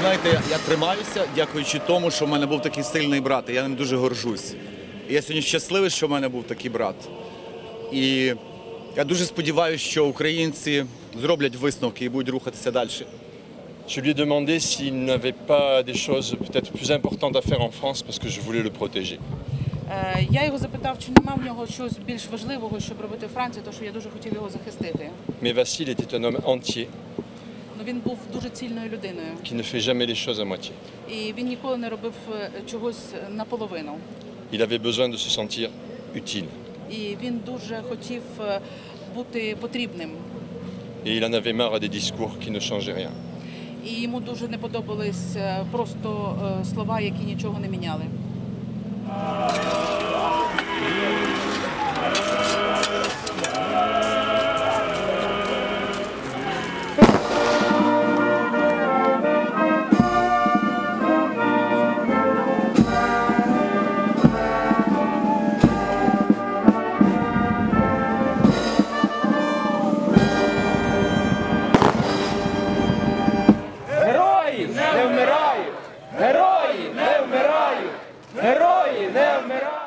знаєте, я тримаюся, дякуючи тому, що в мене був такий сильний брат, і я ним дуже горжусь. І я сьогодні щасливий, що в мене був такий брат. І я дуже сподіваюся, що українці зроблять висновки і будуть рухатися далі. Je lui ai demandé s'il n'avait pas des choses peut-être plus importantes à faire en France parce que je voulais le protéger. Я його запитав, чи нема в нього щось більш важливого, щоб робити в Франції, тому що я дуже хотів його захистити. Mais Vassil était un homme entier. Ну він був дуже цільною людиною. Qui ne fait jamais les choses à moitié. І він ніколи не робив чогось наполовину. Il avait besoin de se sentir utile. І він дуже хотів бути потрібним. Et il en avait marre à des discours qui ne changeaient rien. І йому дуже не подобались просто слова, які нічого не міняли. Герої не вмирають! Герої не вмирають! Герої не вмирають!